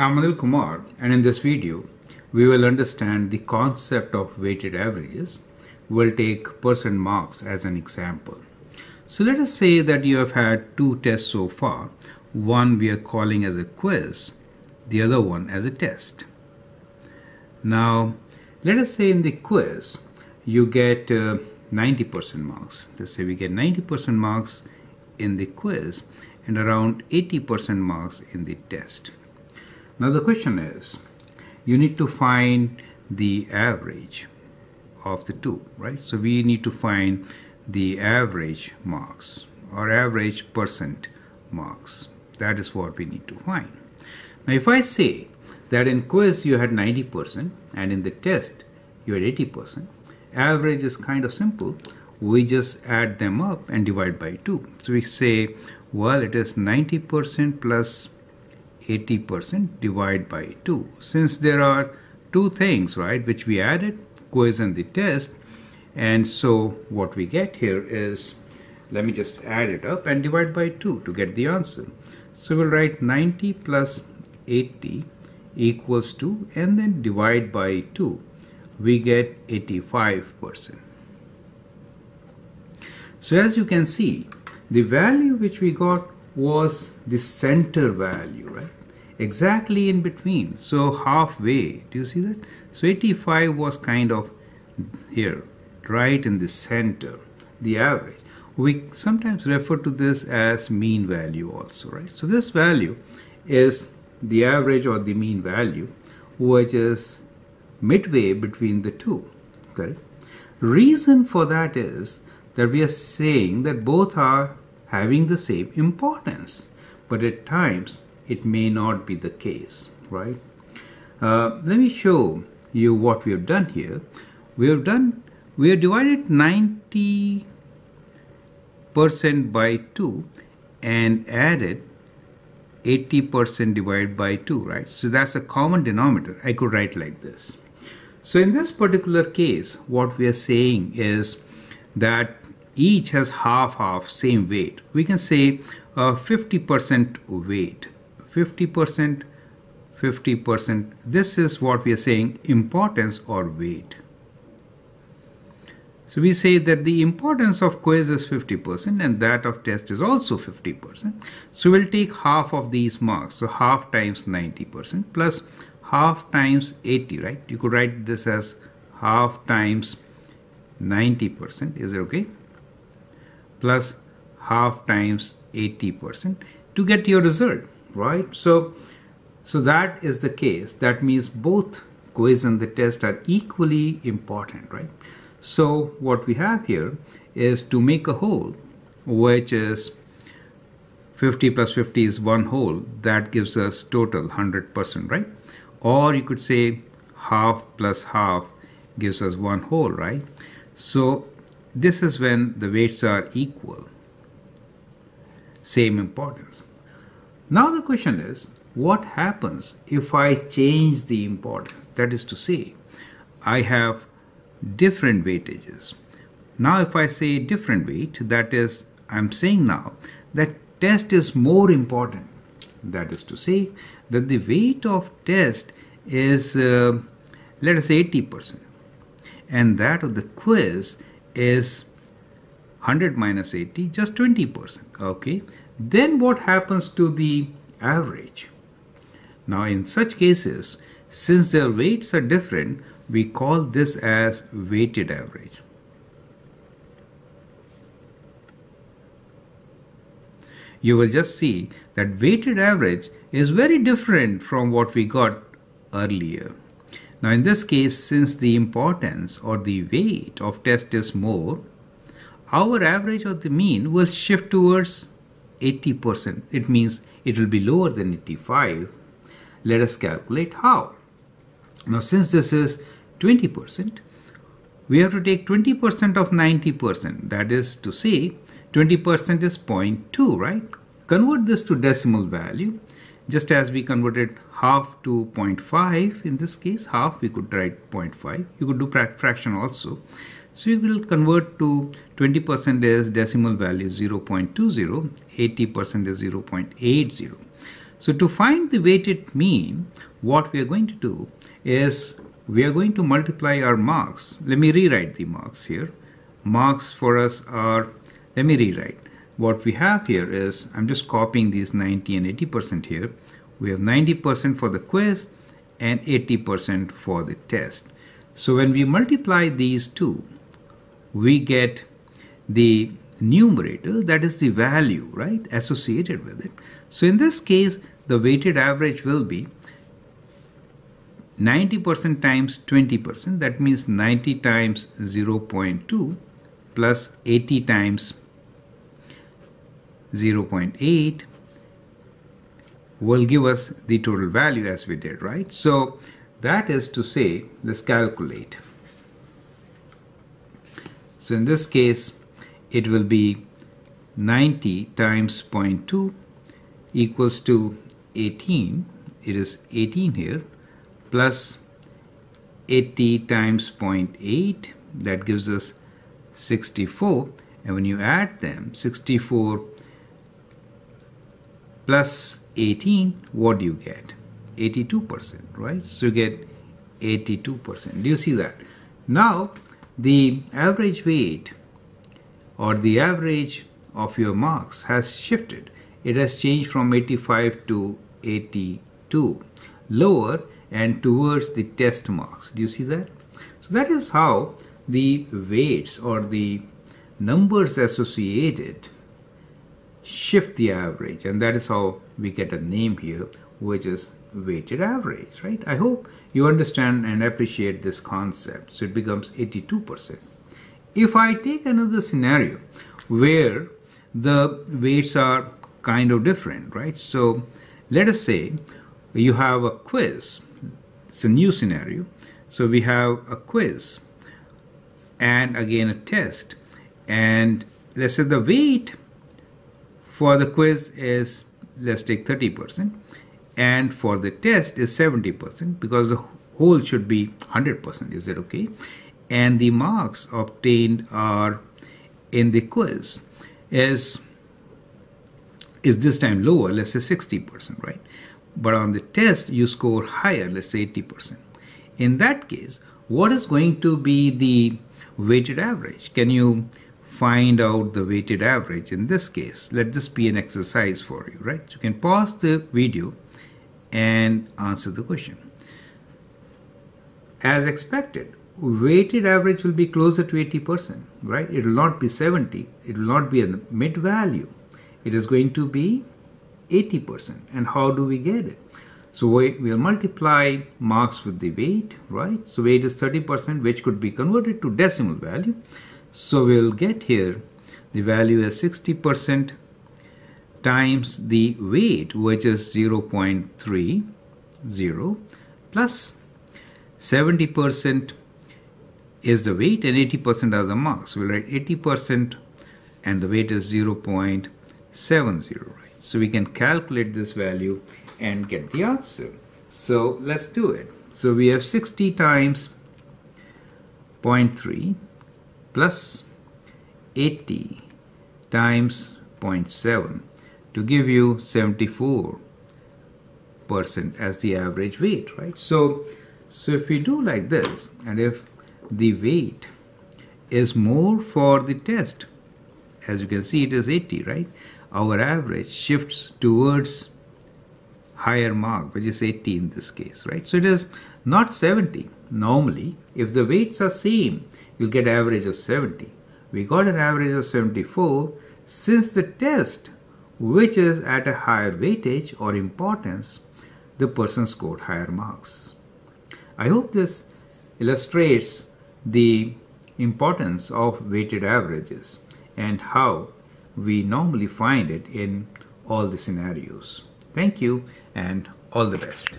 I'm Anil Kumar, and in this video we will understand the concept of weighted averages. We'll take percent marks as an example. So let us say that you have had two tests so far. One we are calling as a quiz, the other one as a test. Now let us say in the quiz you get 90% marks. Let's say we get 90% marks in the quiz and around 80% marks in the test. Now the question is, you need to find the average of the two, right? So we need to find the average marks or average percent marks. That is what we need to find. Now if I say that in quiz you had 90% and in the test you had 80%, average is kind of simple. We just add them up and divide by 2. So we say, well, it is 90% plus 80% divided by 2. Since there are two things, right, which we added, quiz and the test, and so what we get here is, let me just add it up and divide by 2 to get the answer. So we'll write 90 plus 80 equals 2 and then divide by 2. We get 85%. So as you can see, the value which we got was the center value, right? Exactly in between, so halfway. Do you see that? So 85 was kind of here, right in the center, the average. We sometimes refer to this as mean value also, right? So this value is the average or the mean value, which is midway between the two, correct? Reason for that is that we are saying that both are having the same importance, but at times it may not be the case, right? Let me show you what we have done here. We have divided 90% by 2 and added 80% divided by 2, right? So that's a common denominator. I could write like this. So in this particular case, what we are saying is that each has half same weight. We can say 50% weight, 50%, 50%. This is what we are saying, importance or weight. So we say that the importance of quiz is 50% and that of test is also 50%. So we'll take half of these marks. So half times 90% plus half times 80, right? You could write this as half times 90%, is it okay? Plus half times 80% to get your result, right? So that is the case. That means both quiz and the test are equally important, right? So what we have here is to make a whole, which is 50 plus 50 is one whole. That gives us total 100%, right? Or you could say half plus half gives us one whole, right? So this is when the weights are equal, same importance. Now the question is, what happens if I change the importance? That is to say, I have different weightages. Now if I say different weight, that is, I'm saying now that test is more important. That is to say that the weight of test is, let us say 80%, and that of the quiz is 100 minus 80, just 20%. Okay, then what happens to the average? Now in such cases, since their weights are different, we call this as weighted average. You will just see that weighted average is very different from what we got earlier. Now in this case, since the importance or the weight of test is more, our average or the mean will shift towards 80%. It means it will be lower than 85. Let us calculate how. Now since this is 20%, we have to take 20% of 90%. That is to say 20% is 0.2, right? Convert this to decimal value, just as we converted half to 0.5. In this case, half we could write 0.5. You could do fraction also. So you will convert to 20% is decimal value 0.20, 80% is 0.80. So to find the weighted mean, what we are going to do is we are going to multiply our marks. Let me rewrite the marks here. Marks for us are, let me rewrite. What we have here is, I'm just copying these 90 and 80% here. We have 90% for the quiz and 80% for the test. So when we multiply these two, we get the numerator, that is the value, right, associated with it. So in this case, the weighted average will be 90% times 20%, that means 90 times 0.2 plus 80 times 0.8 will give us the total value as we did, right? So that is to say, let's calculate. So in this case, it will be 90 times 0.2 equals to 18. It is 18 here, plus 80 times 0.8, that gives us 64. And when you add them, 64 plus 18, what do you get? 82%, right? So you get 82%. Do you see that? Now, the average weight or the average of your marks has shifted. It has changed from 85 to 82, lower and towards the test marks. Do you see that? So that is how the weights or the numbers associated shift the average, and that is how we get a name here, which is weighted average, right? I hope you understand and appreciate this concept. So it becomes 82%. If I take another scenario where the weights are kind of different, right? So let us say you have a quiz. It's a new scenario. So we have a quiz and again a test. And let's say the weight for the quiz is, let's take 30%. And for the test is 70%, because the whole should be 100%. Is that okay? And the marks obtained are in the quiz is this time lower, let's say 60%, right? But on the test, you score higher, let's say 80%. In that case, what is going to be the weighted average? Can you find out the weighted average in this case? Let this be an exercise for you, right? You can pause the video and answer the question. As expected, weighted average will be closer to 80%, right? It will not be 70. It will not be a mid value. It is going to be 80%. And how do we get it? So we'll multiply marks with the weight, right? So weight is 30%, which could be converted to decimal value. So we'll get here the value as 60% times the weight, which is 0.30, plus 70% is the weight and 80% are the marks. We'll write 80% and the weight is 0.70, right? So we can calculate this value and get the answer. So let's do it. So we have 60 times 0.3 plus 80 times 0.7 to give you 74% as the average weight, right? So if we do like this, and if the weight is more for the test, as you can see it is 80, right? Our average shifts towards higher mark, which is 80 in this case, right? So it is not 70. Normally, if the weights are same, you'll get average of 70. We got an average of 74 since the test, which is at a higher weightage or importance, the person scored higher marks. I hope this illustrates the importance of weighted averages and how we normally find it in all the scenarios. Thank you and all the best.